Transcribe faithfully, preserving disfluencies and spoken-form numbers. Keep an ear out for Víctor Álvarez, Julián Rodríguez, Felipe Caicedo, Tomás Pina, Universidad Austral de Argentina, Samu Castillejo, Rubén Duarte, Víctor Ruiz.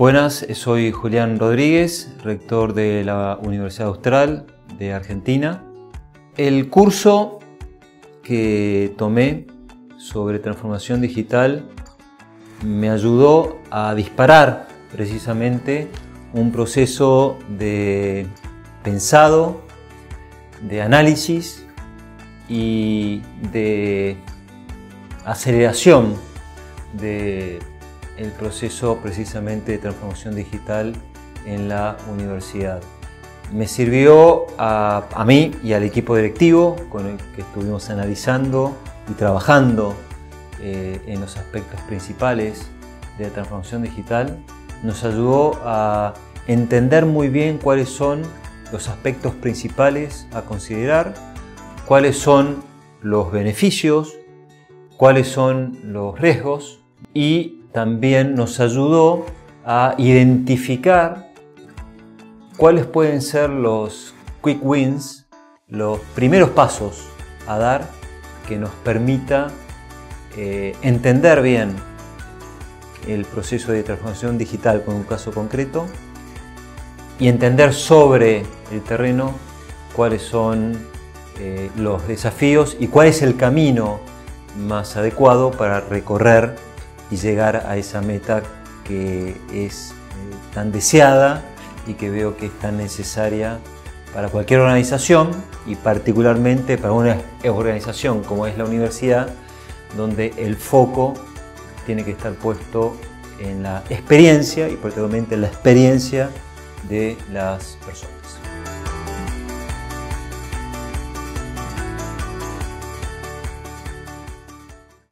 Buenas, soy Julián Rodríguez, rector de la Universidad Austral de Argentina. El curso que tomé sobre transformación digital me ayudó a disparar precisamente un proceso de pensado, de análisis y de aceleración del proceso precisamente de transformación digital en la universidad. Me sirvió a, a mí y al equipo directivo con el que estuvimos analizando y trabajando eh, en los aspectos principales de la transformación digital. Nos ayudó a entender muy bien cuáles son los aspectos principales a considerar, cuáles son los beneficios, cuáles son los riesgos, y también nos ayudó a identificar cuáles pueden ser los quick wins, los primeros pasos a dar que nos permita eh, entender bien el proceso de transformación digital con un caso concreto y entender sobre el terreno cuáles son eh, los desafíos y cuál es el camino más adecuado para recorrer y llegar a esa meta que es eh, tan deseada y que veo que es tan necesaria para cualquier organización y particularmente para una organización como es la universidad, donde el foco tiene que estar puesto en la experiencia y particularmente en la experiencia de las personas.